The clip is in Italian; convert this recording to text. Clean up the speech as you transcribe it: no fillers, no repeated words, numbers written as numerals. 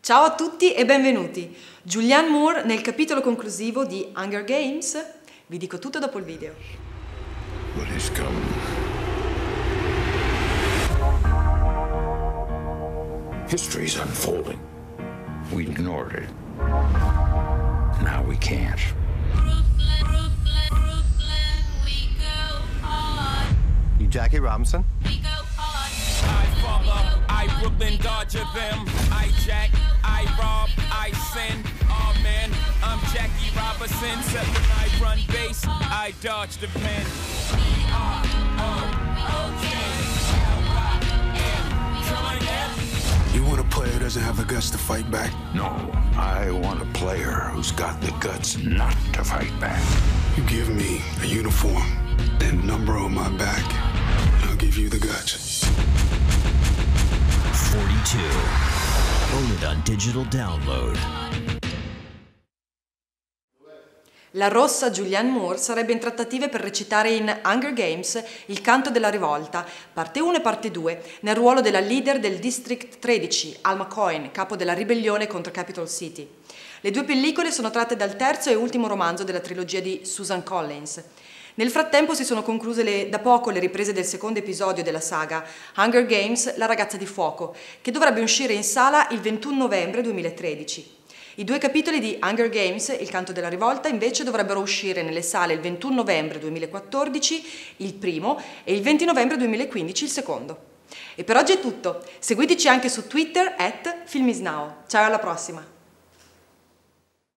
Ciao a tutti e benvenuti! Julianne Moore nel capitolo conclusivo di Hunger Games. Vi dico tutto dopo il video. What is coming? History is unfolding. We ignored it. Now we can't. Brooklyn, Brooklyn, Brooklyn, we go on. You Jackie Robinson? We go on. I follow, I Brooklyn Dodger them. I Jack, I rob, I sin. Oh man, I'm Jackie Robinson. So when I run base, I dodge the pen. You want a player who doesn't have the guts to fight back? No, I want a player who's got the guts not to fight back. You give me a uniform and number on my back, I'll give you the guts. 42. Own it on digital download. La rossa Julianne Moore sarebbe in trattative per recitare in Hunger Games il canto della rivolta, parte 1 e parte 2, nel ruolo della leader del District 13, Alma Coyne, capo della ribellione contro Capitol City. Le due pellicole sono tratte dal terzo e ultimo romanzo della trilogia di Susan Collins. Nel frattempo si sono concluse da poco le riprese del secondo episodio della saga, Hunger Games, La ragazza di fuoco, che dovrebbe uscire in sala il 21 novembre 2013. I due capitoli di Hunger Games, Il canto della rivolta, invece dovrebbero uscire nelle sale il 21 novembre 2014 il primo e il 20 novembre 2015 il secondo. E per oggi è tutto. Seguiteci anche su Twitter @FilmisNow. Ciao e alla prossima!